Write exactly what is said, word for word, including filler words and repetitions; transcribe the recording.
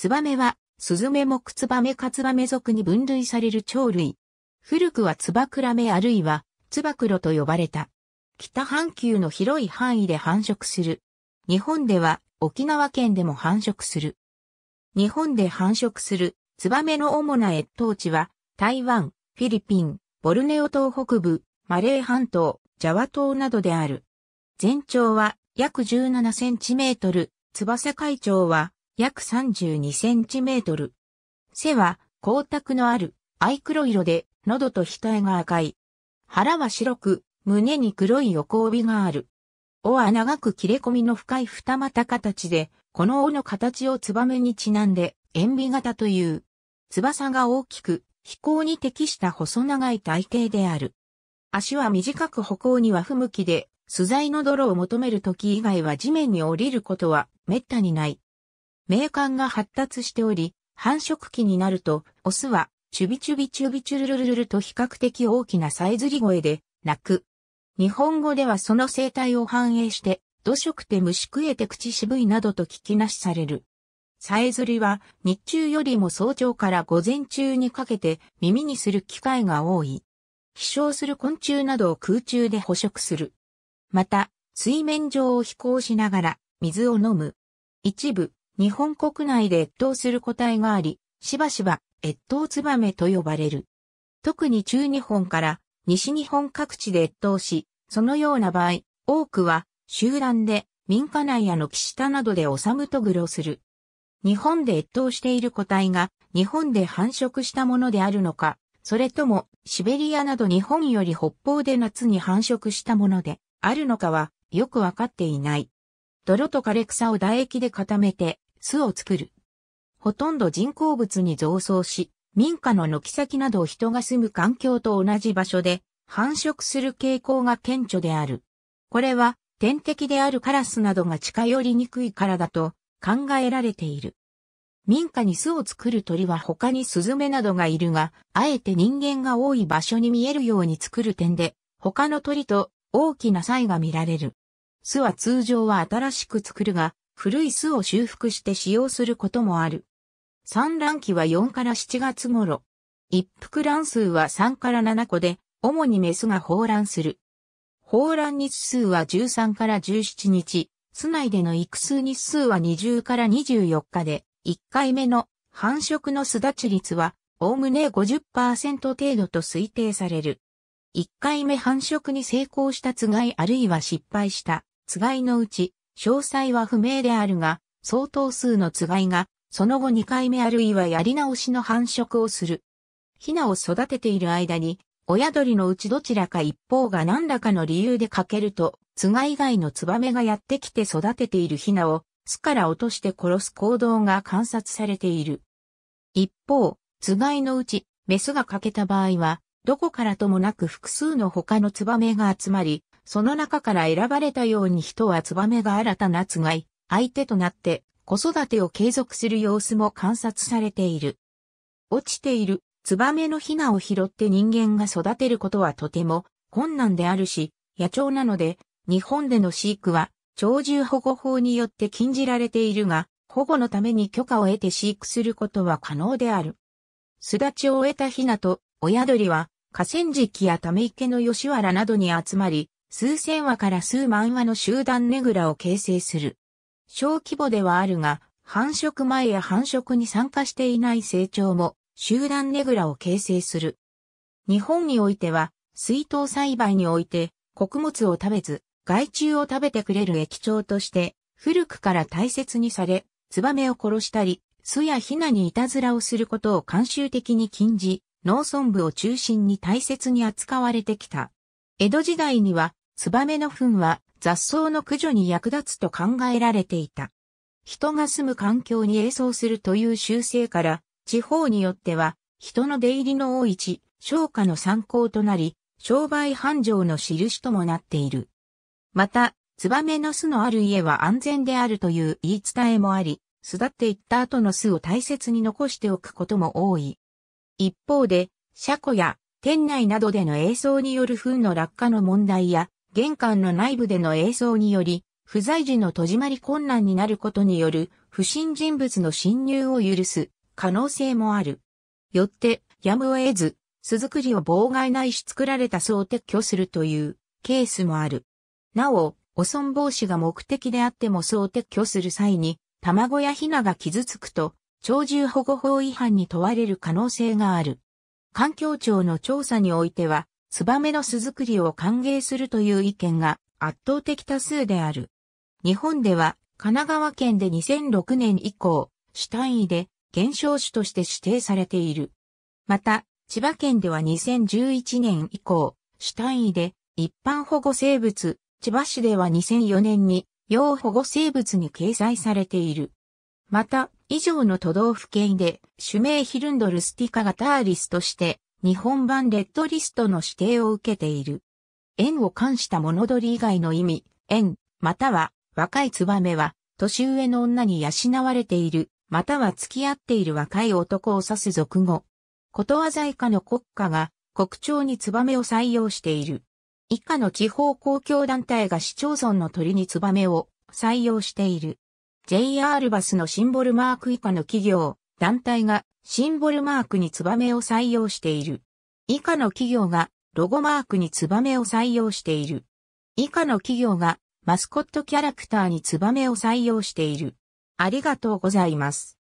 ツバメは、スズメ目ツバメ科ツバメ属に分類される鳥類。古くはツバクラメあるいは、ツバクロと呼ばれた。北半球の広い範囲で繁殖する。日本では、沖縄県でも繁殖する。日本で繁殖するツバメの主な越冬地は、台湾、フィリピン、ボルネオ島北部、マレー半島、ジャワ島などである。全長は約じゅうななセンチメートル、翼海長は約さんじゅうにセンチメートル。背は光沢のある藍黒色で、喉と額が赤い。腹は白く、胸に黒い横帯がある。尾は長く切れ込みの深い二股形で、この尾の形をツバメにちなんで、塩ビ型という。翼が大きく、飛行に適した細長い体型である。足は短く歩行には不向きで、巣材の泥を求める時以外は地面に降りることは滅多にない。鳴管が発達しており、繁殖期になると、オスは、チュビチュビチュビチュルルルルルと比較的大きなさえずり声で、鳴く。日本語ではその生態を反映して、土食て虫食えて口渋いなどと聞きなしされる。さえずりは日中よりも早朝から午前中にかけて耳にする機会が多い。飛翔する昆虫などを空中で捕食する。また、水面上を飛行しながら水を飲む。一部、日本国内で越冬する個体があり、しばしば越冬ツバメと呼ばれる。特に中日本から西日本各地で越冬し、そのような場合、多くは集団で民家内や軒下などでオサムトグロする。日本で越冬している個体が日本で繁殖したものであるのか、それともシベリアなど日本より北方で夏に繁殖したものであるのかはよくわかっていない。泥と枯れ草を唾液で固めて巣を作る。ほとんど人工物に増殖し、民家の軒先などを人が住む環境と同じ場所で繁殖する傾向が顕著である。これは天敵であるカラスなどが近寄りにくいからだと考えられている。民家に巣を作る鳥は他にスズメなどがいるが、あえて人間が多い場所に見えるように作る点で、他の鳥と大きな差異が見られる。巣は通常は新しく作るが、古い巣を修復して使用することもある。産卵期はよんからしちがつ頃。一服卵数はさんからななこで、主にメスが抱卵する。抱卵日数はじゅうさんからじゅうななにち、巣内での育巣日数はにじゅうからにじゅうよっかで、いっかいめの繁殖の巣立ち率は、おおむね ごじゅっパーセント 程度と推定される。いっかいめ繁殖に成功したつがいあるいは失敗したつがいのうち、詳細は不明であるが、相当数のつがいが、その後にかいめあるいはやり直しの繁殖をする。ヒナを育てている間に、親鳥のうちどちらか一方が何らかの理由で欠けると、つがい以外のツバメがやってきて育てているヒナを、巣から落として殺す行動が観察されている。一方、つがいのうち、メスが欠けた場合は、どこからともなく複数の他のツバメが集まり、その中から選ばれたように人はツバメが新たなつがい、相手となって、子育てを継続する様子も観察されている。落ちているツバメのヒナを拾って人間が育てることはとても困難であるし、野鳥なので日本での飼育は鳥獣保護法によって禁じられているが、保護のために許可を得て飼育することは可能である。巣立ちを終えたヒナと親鳥は河川敷やため池の吉原などに集まり、数千羽から数万羽の集団ねぐらを形成する。小規模ではあるが、繁殖前や繁殖に参加していない成鳥も集団ねぐらを形成する。日本においては、水稲栽培において、穀物を食べず、害虫を食べてくれる益鳥として、古くから大切にされ、ツバメを殺したり、巣やヒナにいたずらをすることを慣習的に禁じ、農村部を中心に大切に扱われてきた。江戸時代には、ツバメの糞は、雑草の駆除に役立つと考えられていた。人が住む環境に営巣するという習性から、地方によっては、人の出入りの多い地、商家の参考となり、商売繁盛の印ともなっている。また、ツバメの巣のある家は安全であるという言い伝えもあり、巣立っていった後の巣を大切に残しておくことも多い。一方で、車庫や店内などでの営巣による糞の落下の問題や、玄関の内部での営巣により、不在時の戸締まり困難になることによる不審人物の侵入を許す可能性もある。よって、やむを得ず、巣作りを妨害ないし作られた巣を撤去するというケースもある。なお、汚損防止が目的であっても巣を撤去する際に、卵やヒナが傷つくと、鳥獣保護法違反に問われる可能性がある。環境庁の調査においては、ツバメの巣作りを歓迎するという意見が圧倒的多数である。日本では、神奈川県でにせんろくねん以降、主単位で減少種として指定されている。また、千葉県ではにせんじゅういちねん以降、主単位で一般保護生物、千葉市ではにせんよねんに要保護生物に掲載されている。また、以上の都道府県で種名ヒルンドルスティカがターリスとして日本版レッドリストの指定を受けている。園を冠した物鳥以外の意味、園、または若いツバメは年上の女に養われている、または付き合っている若い男を指す俗語。ことわざ以下の国家が国鳥にツバメを採用している。以下の地方公共団体が市町村の鳥にツバメを採用している。ジェイアール バスのシンボルマーク以下の企業、団体がシンボルマークにツバメを採用している。以下の企業がロゴマークにツバメを採用している。以下の企業がマスコットキャラクターにツバメを採用している。ありがとうございます。